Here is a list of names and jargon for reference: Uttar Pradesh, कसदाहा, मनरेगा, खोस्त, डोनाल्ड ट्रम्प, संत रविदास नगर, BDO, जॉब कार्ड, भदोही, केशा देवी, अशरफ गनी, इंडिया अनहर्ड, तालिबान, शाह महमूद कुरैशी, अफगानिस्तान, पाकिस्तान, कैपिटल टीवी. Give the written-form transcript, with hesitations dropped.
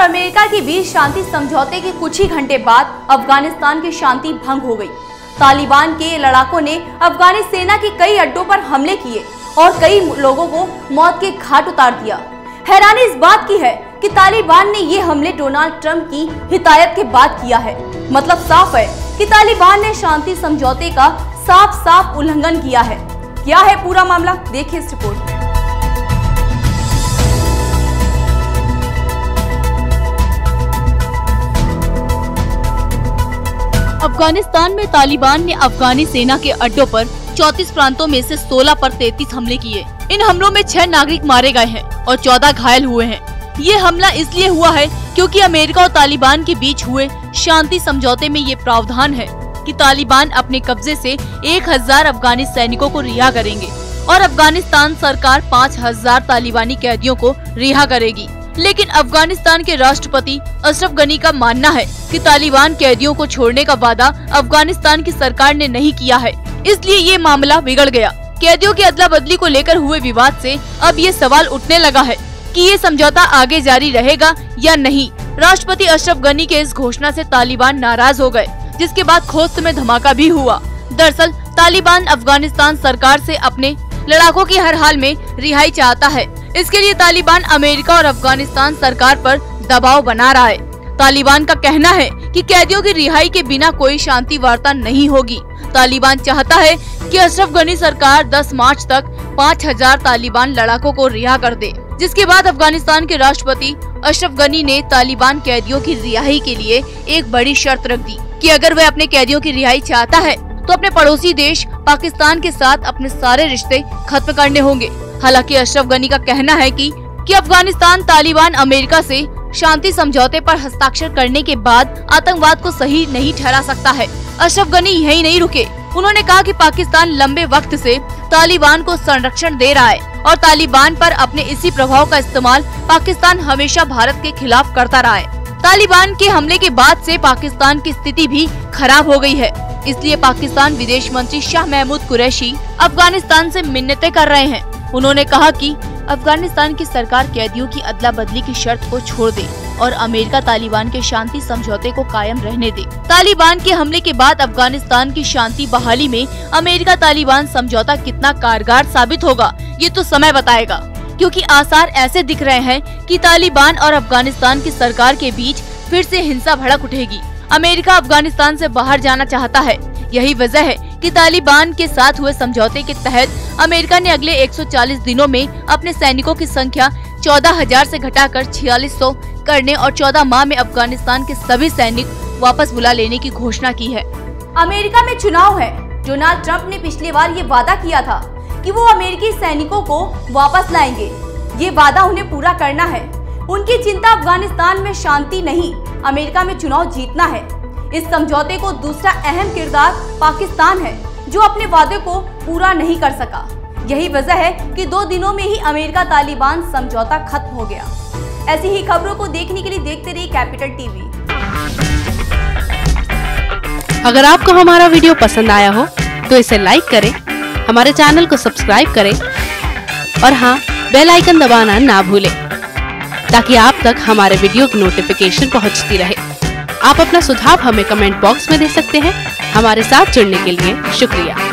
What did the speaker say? और अमेरिका के बीच शांति समझौते के कुछ ही घंटे बाद अफगानिस्तान की शांति भंग हो गई। तालिबान के लड़ाकों ने अफगानी सेना के कई अड्डों पर हमले किए और कई लोगों को मौत के घाट उतार दिया। हैरानी इस बात की है कि तालिबान ने ये हमले डोनाल्ड ट्रम्प की हिदायत के बाद किया है। मतलब साफ है कि तालिबान ने शांति समझौते का साफ साफ उल्लंघन किया है। क्या है पूरा मामला, देखिए इस रिपोर्ट में। अफगानिस्तान में तालिबान ने अफगानी सेना के अड्डों पर 34 प्रांतों में से 16 पर 33 हमले किए। इन हमलों में 6 नागरिक मारे गए हैं और 14 घायल हुए हैं। ये हमला इसलिए हुआ है क्योंकि अमेरिका और तालिबान के बीच हुए शांति समझौते में ये प्रावधान है कि तालिबान अपने कब्जे से 1000 अफगानी सैनिकों को रिहा करेंगे और अफगानिस्तान सरकार 5000 तालिबानी कैदियों को रिहा करेगी। लेकिन अफगानिस्तान के राष्ट्रपति अशरफ गनी का मानना है कि तालिबान कैदियों को छोड़ने का वादा अफगानिस्तान की सरकार ने नहीं किया है, इसलिए ये मामला बिगड़ गया। कैदियों की अदला बदली को लेकर हुए विवाद से अब ये सवाल उठने लगा है कि ये समझौता आगे जारी रहेगा या नहीं। राष्ट्रपति अशरफ गनी के इस घोषणा से तालिबान नाराज हो गए, जिसके बाद खोस्त में धमाका भी हुआ। दरअसल तालिबान अफगानिस्तान सरकार से अपने लड़ाकों की हर हाल में रिहाई चाहता है। इसके लिए तालिबान अमेरिका और अफगानिस्तान सरकार पर दबाव बना रहा है। तालिबान का कहना है कि कैदियों की रिहाई के बिना कोई शांति वार्ता नहीं होगी। तालिबान चाहता है कि अशरफ गनी सरकार 10 मार्च तक 5000 तालिबान लड़ाकों को रिहा कर दे, जिसके बाद अफगानिस्तान के राष्ट्रपति अशरफ गनी ने तालिबान कैदियों की रिहाई के लिए एक बड़ी शर्त रख दी कि अगर वह अपने कैदियों की रिहाई चाहता है तो अपने पड़ोसी देश पाकिस्तान के साथ अपने सारे रिश्ते खत्म करने होंगे। हालांकि अशरफ गनी का कहना है कि अफगानिस्तान तालिबान अमेरिका से शांति समझौते पर हस्ताक्षर करने के बाद आतंकवाद को सही नहीं ठहरा सकता है। अशरफ गनी यही नहीं रुके, उन्होंने कहा कि पाकिस्तान लंबे वक्त से तालिबान को संरक्षण दे रहा है और तालिबान पर अपने इसी प्रभाव का इस्तेमाल पाकिस्तान हमेशा भारत के खिलाफ करता रहा है। तालिबान के हमले के बाद से पाकिस्तान की स्थिति भी खराब हो गई है, इसलिए पाकिस्तान विदेश मंत्री शाह महमूद कुरैशी अफगानिस्तान से मिन्नतें कर रहे हैं। उन्होंने कहा कि अफगानिस्तान की सरकार कैदियों की अदला बदली की शर्त को छोड़ दे और अमेरिका तालिबान के शांति समझौते को कायम रहने दे। तालिबान के हमले के बाद अफगानिस्तान की शांति बहाली में अमेरिका तालिबान समझौता कितना कारगर साबित होगा, ये तो समय बताएगा, क्योंकि आसार ऐसे दिख रहे हैं कि तालिबान और अफगानिस्तान की सरकार के बीच फिर से हिंसा भड़क उठेगी। अमेरिका अफगानिस्तान से बाहर जाना चाहता है। यही वजह है कि तालिबान के साथ हुए समझौते के तहत अमेरिका ने अगले 140 दिनों में अपने सैनिकों की संख्या 14,000 से घटाकर 4,600 करने और 14 माह में अफगानिस्तान के सभी सैनिक वापस बुला लेने की घोषणा की है। अमेरिका में चुनाव है। डोनाल्ड ट्रम्प ने पिछली बार ये वादा किया था कि वो अमेरिकी सैनिकों को वापस लाएंगे। ये वादा उन्हें पूरा करना है। उनकी चिंता अफगानिस्तान में शांति नहीं, अमेरिका में चुनाव जीतना है। इस समझौते को दूसरा अहम किरदार पाकिस्तान है, जो अपने वादे को पूरा नहीं कर सका। यही वजह है कि 2 दिनों में ही अमेरिका तालिबान समझौता खत्म हो गया। ऐसी ही खबरों को देखने के लिए देखते रहिए कैपिटल टीवी। अगर आपको हमारा वीडियो पसंद आया हो तो इसे लाइक करें, हमारे चैनल को सब्सक्राइब करें और हाँ, बेल आइकन दबाना ना भूलें ताकि आप तक हमारे वीडियो की नोटिफिकेशन पहुंचती रहे। आप अपना सुझाव हमें कमेंट बॉक्स में दे सकते हैं। हमारे साथ जुड़ने के लिए शुक्रिया।